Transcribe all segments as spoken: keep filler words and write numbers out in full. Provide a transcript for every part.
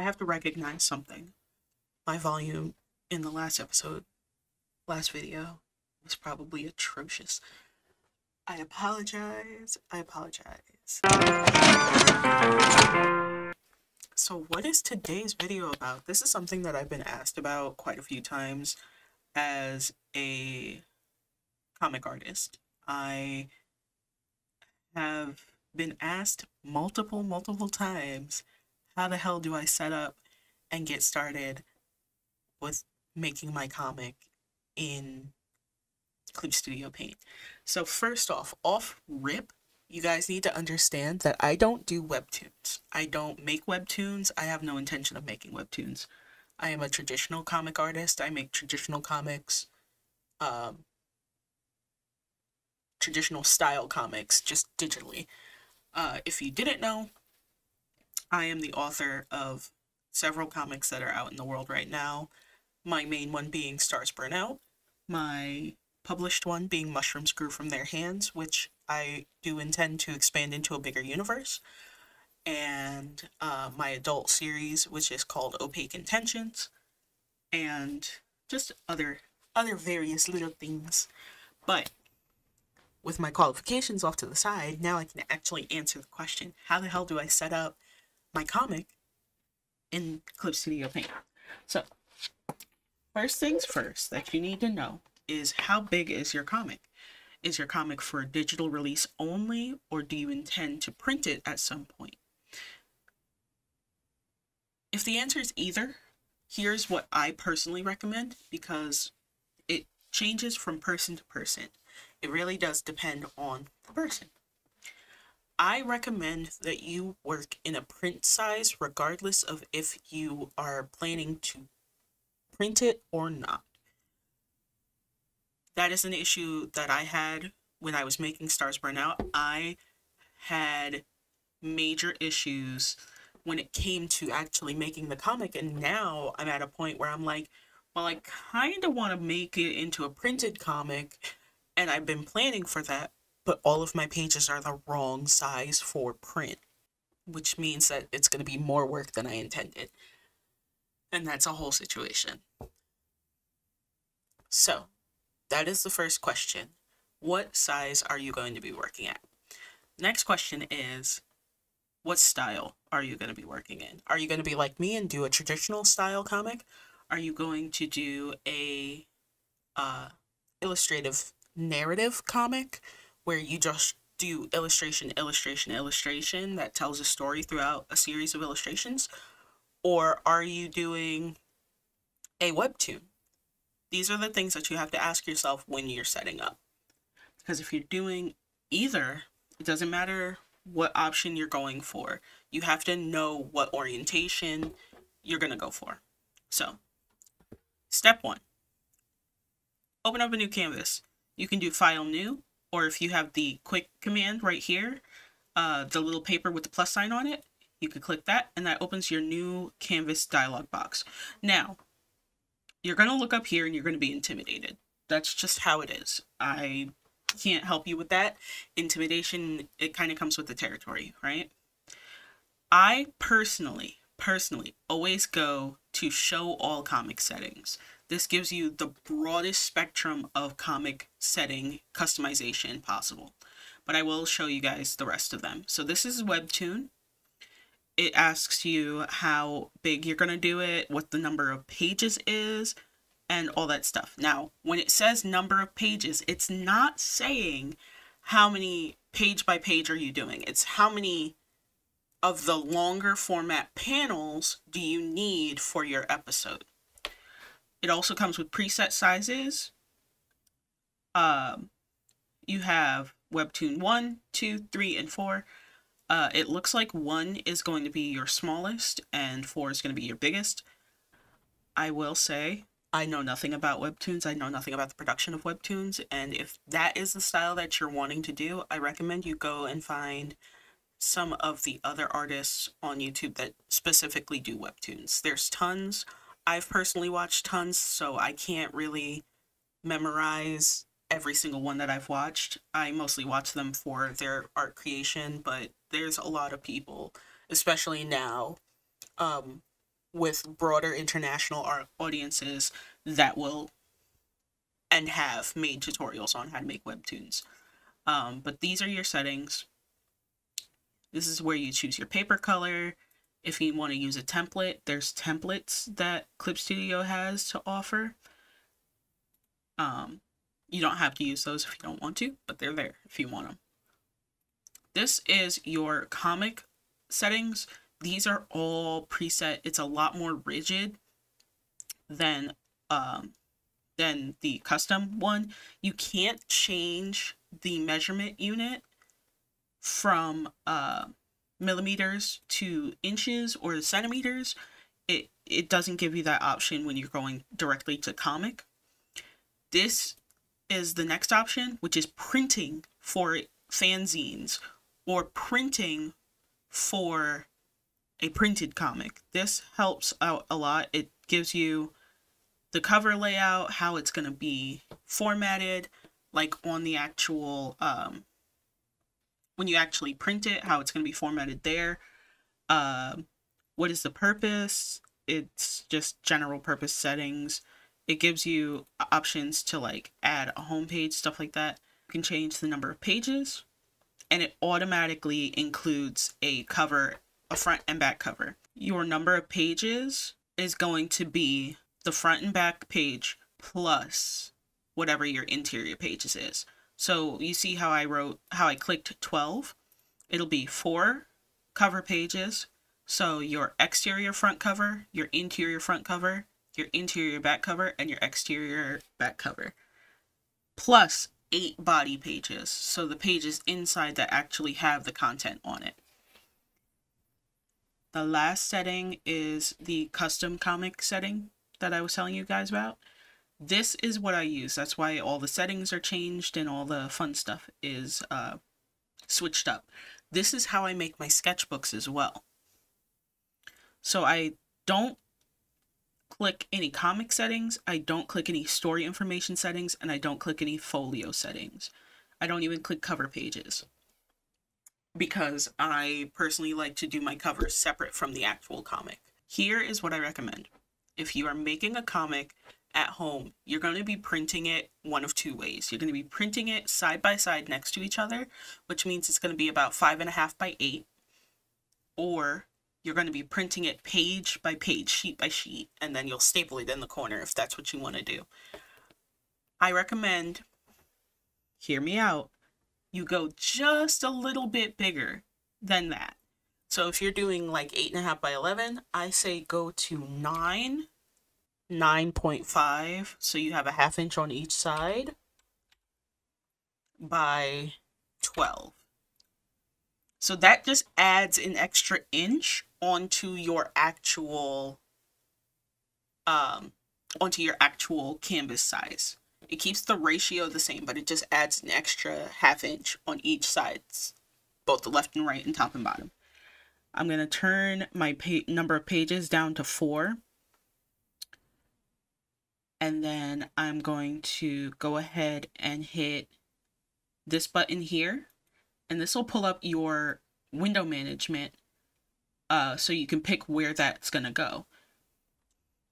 I have to recognize something. My volume in the last episode, last video, was probably atrocious. I apologize. I apologize. So what is today's video about? This is something that I've been asked about quite a few times as a comic artist. I have been asked multiple, multiple times, how the hell do I set up and get started with making my comic in Clip Studio Paint? So first off, off rip, you guys need to understand that I don't do webtoons. I don't make webtoons. I have no intention of making webtoons. I am a traditional comic artist. I make traditional comics, um, traditional style comics, just digitally. Uh, if you didn't know, I am the author of several comics that are out in the world right now. My main one being Stars Burn Out. My published one being Mushrooms Grew From Their Hands, which I do intend to expand into a bigger universe. And uh, my adult series, which is called Opaque Intentions. And just other, other various little things. But with my qualifications off to the side, now I can actually answer the question, how the hell do I set up my comic in Clip Studio Paint? So, first things first that you need to know is, how big is your comic? Is your comic for digital release only, or do you intend to print it at some point? If the answer is either, here's what I personally recommend, because it changes from person to person. It really does depend on the person. I recommend that you work in a print size, regardless of if you are planning to print it or not. That is an issue that I had when I was making Stars Burn Out. I had major issues when it came to actually making the comic, and now I'm at a point where I'm like, well, I kind of want to make it into a printed comic, and I've been planning for that, but all of my pages are the wrong size for print, which means that it's going to be more work than I intended, and that's a whole situation. So that is the first question. What size are you going to be working at? Next question is, what style are you going to be working in? Are you going to be like me and do a traditional style comic? Are you going to do a uh, illustrative narrative comic where you just do illustration, illustration, illustration that tells a story throughout a series of illustrations? Or are you doing a webtoon? These are the things that you have to ask yourself when you're setting up. Because if you're doing either, it doesn't matter what option you're going for. You have to know what orientation you're going to go for. So, step one. Open up a new canvas. You can do File New, or if you have the quick command right here, uh, the little paper with the plus sign on it, you can click that, and that opens your new canvas dialog box. Now, you're going to look up here and you're going to be intimidated. That's just how it is. I can't help you with that. Intimidation, it kind of comes with the territory, right? I personally, personally always go to show all comic settings. This gives you the broadest spectrum of comic setting customization possible. But I will show you guys the rest of them. So this is Webtoon. It asks you how big you're going to do it, what the number of pages is, and all that stuff. Now, when it says number of pages, it's not saying how many page by page are you doing. It's how many of the longer format panels do you need for your episode. It also comes with preset sizes. Um, you have Webtoon one, two, three, and four. Uh, it looks like one is going to be your smallest and four is going to be your biggest. I will say, I know nothing about webtoons. I know nothing about the production of webtoons. And if that is the style that you're wanting to do, I recommend you go and find some of the other artists on YouTube that specifically do webtoons. There's tons. I've personally watched tons, so I can't really memorize every single one that I've watched. I mostly watch them for their art creation, but there's a lot of people, especially now, um, with broader international art audiences that will and have made tutorials on how to make webtoons. Um, but these are your settings. This is where you choose your paper color. If you want to use a template, there's templates that Clip Studio has to offer. Um, you don't have to use those if you don't want to, but they're there if you want them. This is your comic settings. These are all preset. It's a lot more rigid than, um, than the custom one. You can't change the measurement unit from uh, millimeters to inches or centimeters. It, it doesn't give you that option when you're going directly to comic. This is the next option, which is printing for fanzines or printing for a printed comic. This helps out a lot. It gives you the cover layout, how it's going to be formatted, like on the actual, um, when you actually print it, how it's going to be formatted there. Um, what is the purpose? It's just general purpose settings. It gives you options to like add a homepage, stuff like that. You can change the number of pages, and it automatically includes a cover, a front and back cover. Your number of pages is going to be the front and back page plus whatever your interior pages is. So you see how I wrote, how I clicked twelve. It'll be four cover pages. So your exterior front cover, your interior front cover, your interior back cover, and your exterior back cover. Plus eight body pages. So the pages inside that actually have the content on it. The last setting is the custom comic setting that I was telling you guys about. This is what I use. That's why all the settings are changed and all the fun stuff is uh, switched up. This is how I make my sketchbooks as well. So I don't click any comic settings. I don't click any story information settings, and I don't click any folio settings. I don't even click cover pages because I personally like to do my covers separate from the actual comic. Here is what I recommend. If you are making a comic at home, you're going to be printing it one of two ways. You're going to be printing it side by side next to each other, which means it's going to be about five and a half by eight, or you're going to be printing it page by page, sheet by sheet, and then you'll staple it in the corner if that's what you want to do. I recommend, hear me out, you go just a little bit bigger than that. So if you're doing like eight and a half by eleven, I say go to nine, nine point five. So you have a half inch on each side by twelve. So that just adds an extra inch onto your actual, um, onto your actual canvas size. It keeps the ratio the same, but it just adds an extra half inch on each side, both the left and right and top and bottom. I'm going to turn my number of pages down to four. And then I'm going to go ahead and hit this button here. And this will pull up your window management uh, so you can pick where that's going to go.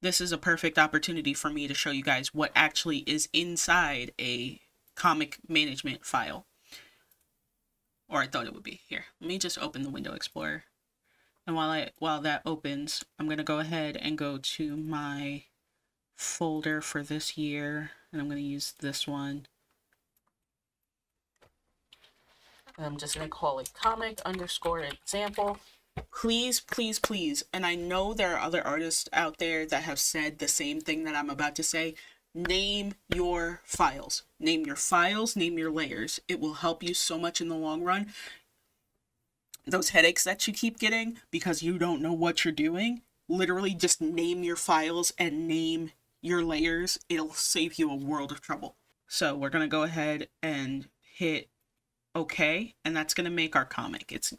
This is a perfect opportunity for me to show you guys what actually is inside a comic management file. Or I thought it would be here. Let me just open the Window Explorer. And while I while that opens, I'm going to go ahead and go to my folder for this year. And I'm going to use this one. And I'm just going to call it comic underscore example. Please, please, please. And I know there are other artists out there that have said the same thing that I'm about to say. Name your files. Name your files. Name your layers. It will help you so much in the long run. Those headaches that you keep getting because you don't know what you're doing, literally just name your files and name your layers. It'll save you a world of trouble. So we're going to go ahead and hit okay, and that's going to make our comic. It's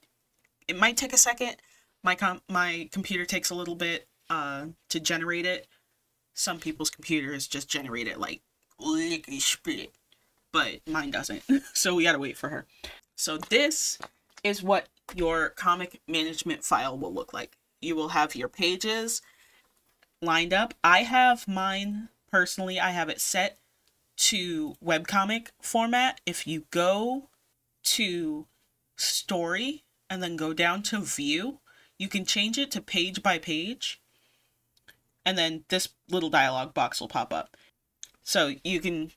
it might take a second. My com my computer takes a little bit uh, to generate it. Some people's computers just generate it like lickety split, but mine doesn't. So we gotta wait for her. So this is what your comic management file will look like. You will have your pages lined up. I have mine personally, I have it set to webcomic format. If you go to story and then go down to view, you can change it to page by page, and then this little dialog box will pop up. So you can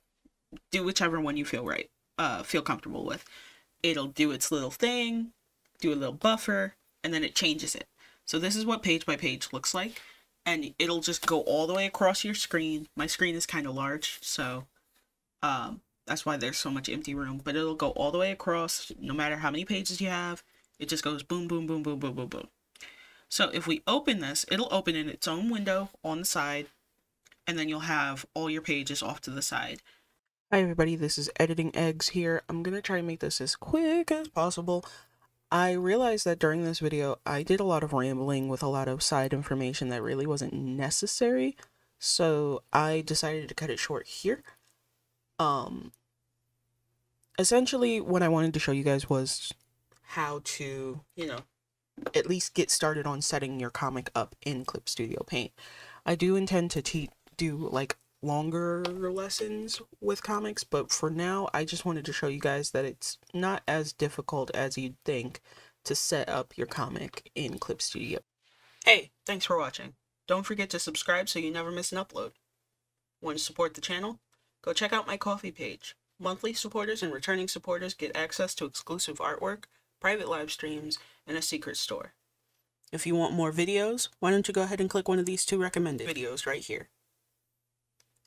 do whichever one you feel right, uh, feel comfortable with. It'll do its little thing, do a little buffer, and then it changes it. So this is what page by page looks like, and it'll just go all the way across your screen. My screen is kind of large, so um, that's why there's so much empty room, but it'll go all the way across no matter how many pages you have. It just goes boom, boom, boom, boom, boom, boom, boom. So if we open this, it'll open in its own window on the side, and then you'll have all your pages off to the side. Hi everybody, this is Editing Eggs here. I'm gonna try and make this as quick as possible. I realized that during this video, I did a lot of rambling with a lot of side information that really wasn't necessary. So I decided to cut it short here. Um, essentially what I wanted to show you guys was how to, you know, at least get started on setting your comic up in Clip Studio Paint. I do intend to te- do like longer lessons with comics, but for now I just wanted to show you guys that it's not as difficult as you'd think to set up your comic in Clip Studio. Hey, thanks for watching. Don't forget to subscribe so you never miss an upload. Want to support the channel? Go check out my Ko-fi page. Monthly supporters and returning supporters get access to exclusive artwork, private live streams, and a secret store. If you want more videos, why don't you go ahead and click one of these two recommended videos right here.